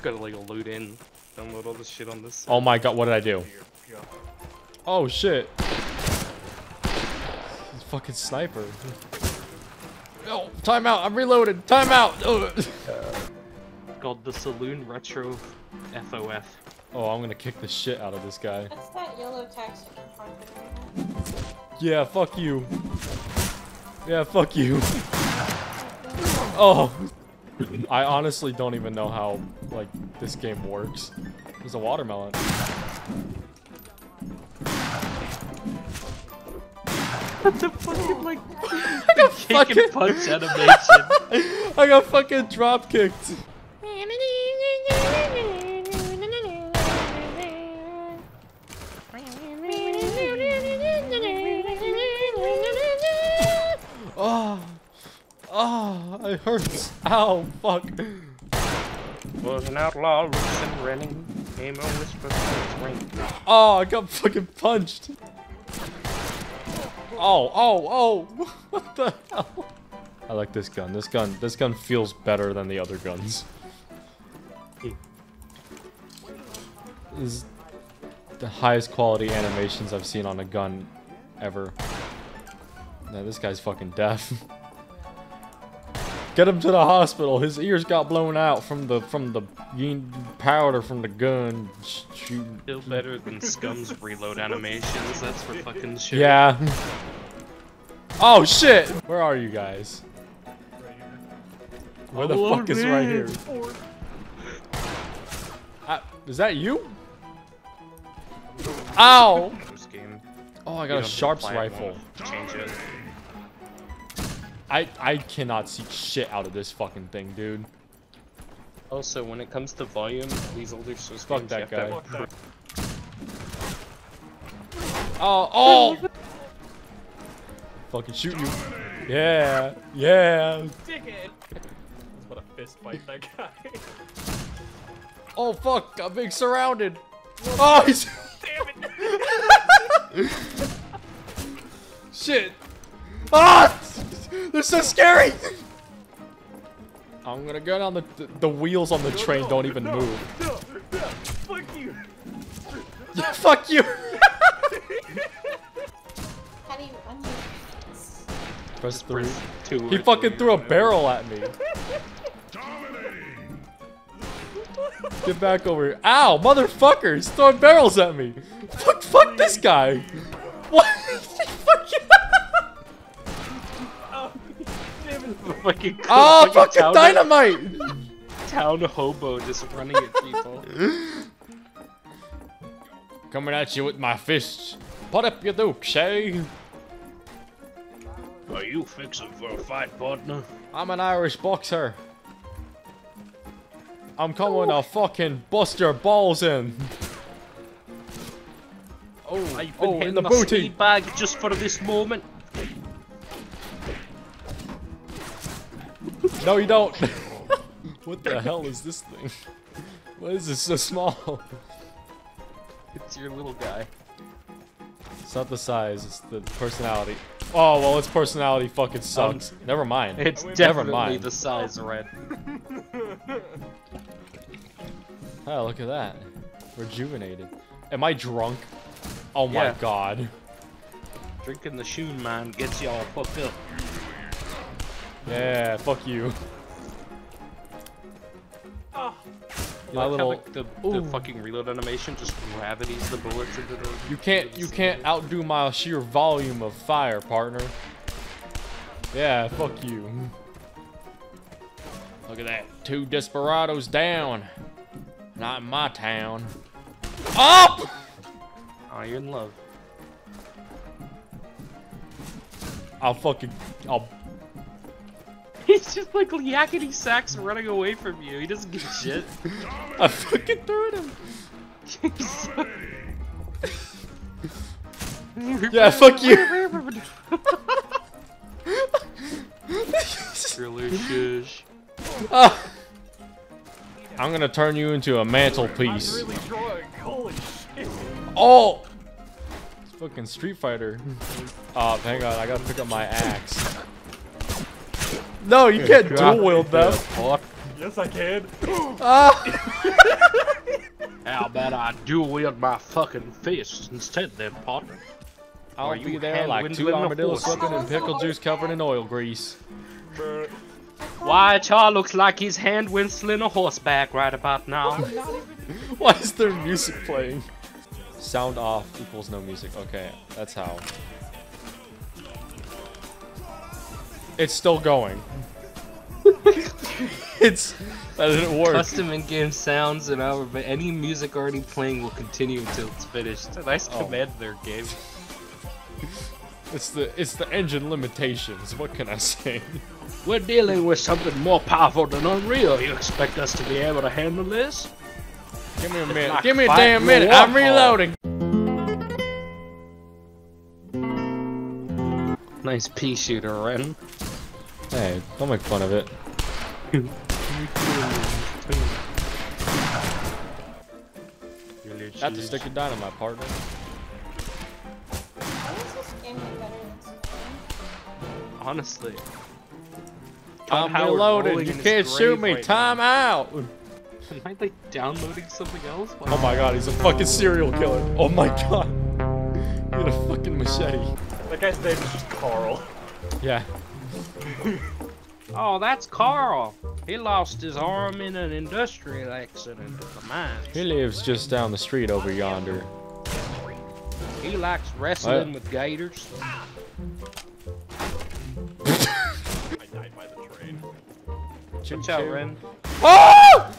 gotta like loot in, download all this shit on this side. Oh my god, what did I do? Oh shit. This fucking sniper. Oh, time out, I'm reloaded, time out! It's called the Saloon Retro FOF. Oh, I'm gonna kick the shit out of this guy. That's that yellow text in front of me. Yeah, fuck you. Yeah, fuck you. Oh. I honestly don't even know how, like, this game works. There's a watermelon. That's a fucking, like, I got fucking punch animation. I got fucking drop kicked. It hurts. Ow, fuck. Was an outlaw, loose and running. Aim on this person's ring. Oh, I got fucking punched. Oh, oh, oh. What the hell? I like this gun. This gun feels better than the other guns. This is the highest quality animations I've seen on a gun ever. Now this guy's fucking deaf. Get him to the hospital. His ears got blown out from the powder from the gun. Still better than Scum's reload animations. That's for fucking shit. Yeah. Oh shit! Where are you guys? Where the fuck is right here? Is that you? Ow! Oh, I got a Sharps rifle. Change it. I cannot see shit out of this fucking thing, dude. Also, when it comes to volume, these older systems. Fuck that guy. Oh! Oh! Fucking shoot you. Yeah! Yeah! Dickhead! What a fist fight, that guy. Oh fuck! I'm being surrounded! Oh! He's damn it! Shit! Ah! They're so scary! I'm gonna go down the wheels on the train don't even move. No, fuck you! Yeah, fuck you! How do you unleash? Press 3. He fucking threw a barrel at me. Get back over here. Ow, motherfucker! He's throwing barrels at me! Fuck this guy! What? Fuck you! Fucking cool. Oh, fucking town dynamite! Town hobo just running at people. Coming at you with my fists. Put up your dukes, eh? Are you fixing for a fight, partner? I'm an Irish boxer. I'm coming to fucking bust your balls in. Oh, I've been hitting in the booty bag just for this moment. No, you don't. What the hell is this thing? Why is this so small? It's your little guy. It's not the size, it's the personality. Oh, well, its personality fucking sucks. Never mind. It's definitely the size, Red. Oh, look at that. Rejuvenated. Am I drunk? Oh my god. Drinking the shoon, man, gets y'all fucked up. Yeah, fuck you. Oh. My little the fucking reload animation just gravities the bullets into the. You can't outdo my sheer volume of fire, partner. Yeah, fuck you. Look at that, 2 desperados down. Not in my town. Up! Oh, you're in love. I'll. He's just like yakety sacks running away from you. He doesn't give a shit. I fucking threw at him. Yeah, fuck you. I'm gonna turn you into a mantelpiece. I'm really drunk. Holy shit. Oh! It's fucking Street Fighter. Oh, hang on. I gotta pick up my axe. No, you can't dual wield that. Yes, I can. How about I duel wield my fucking fists instead, then, partner? I'll be there like two armadillos slipping in pickle juice covered in oil grease. YHR looks like he's hand whistling a horseback right about now. Why is there music playing? Sound off equals no music. Okay, that's how. It's still going. That didn't work. Custom in-game sounds and any music already playing will continue until it's finished. Nice command there, Gabe. It's the engine limitations. What can I say? We're dealing with something more powerful than Unreal. You expect us to be able to handle this? Give me a minute. Give me a damn minute. I'm reloading. Nice pea shooter, Ren. Hey, don't make fun of it. That's a stick of dynamite, partner. How is this game better than Steam? Honestly. I'm reloading. You can't shoot me. Right Time out. Am I like downloading something else? Wow. Oh my god, he's a fucking serial killer. Oh my god. He had a fucking machete. That guy's name is just Carl. Yeah. Oh, that's Carl. He lost his arm in an industrial accident at the mines. He lives just down the street over yonder. He likes wrestling with gators. I died by the train. Watch out, Ren. Oh!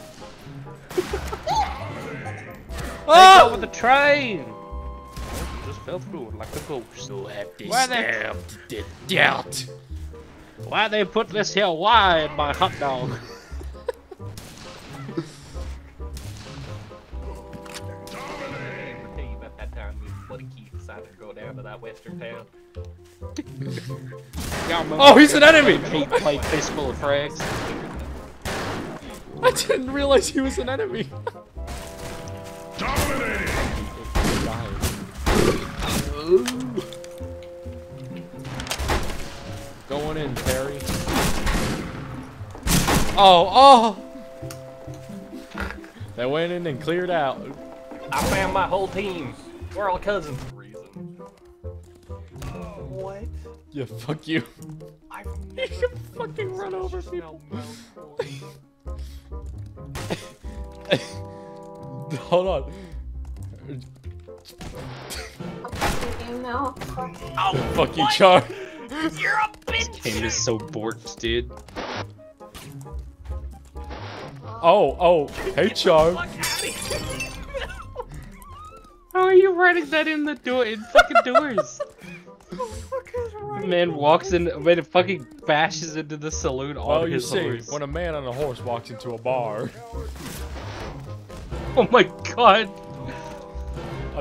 Oh! Over the train! Just fell through like a ghost. So happy. Why they dealt? Why they put this here? Why in my hot dog? Tell you about that time Buddy Keith decided to go down to that western town. Oh, he's an enemy! He played Fistful of Frags. I didn't realize he was an enemy. Dominating! Going in, Perry. Oh! They went in and cleared out. I found my whole team. We're all cousins. What? Yeah, fuck you. You can fucking run over people. Hold on. Oh, fuck you, Char. You're a bitch. This game is so borked, dude. Oh, hey, Char. How are you writing that in the door? In fucking doors. Man walks in, man fucking bashes into the saloon on his horse. When a man on a horse walks into a bar. Oh my god.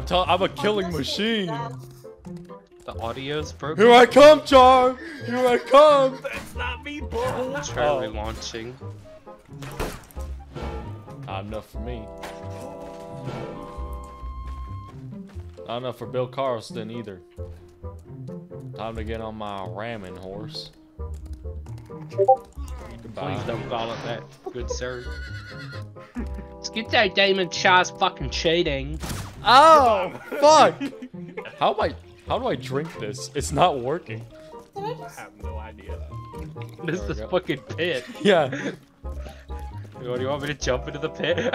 I'm a killing machine. The audio's broken. Here I come, Char! Here I come! That's not me, boy! Try relaunching. Not enough for me. Not enough for Bill Carlson either. Time to get on my ramming horse. Goodbye. Please don't call it that, good sir. Let's get that Damon Shaw's fucking cheating. Oh, fuck! How do I drink this? It's not working. I have no idea. This is fucking pit. Yeah. Do you want me to jump into the pit?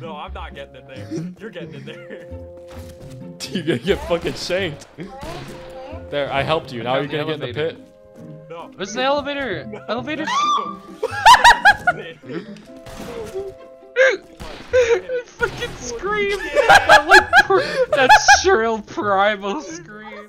No, I'm not getting in there. You're getting in there. You're gonna get fucking shanked. There, I helped you. Now you're gonna get in the pit. No. It's the elevator. No. Elevator. No. I fucking scream. That shrill primal scream.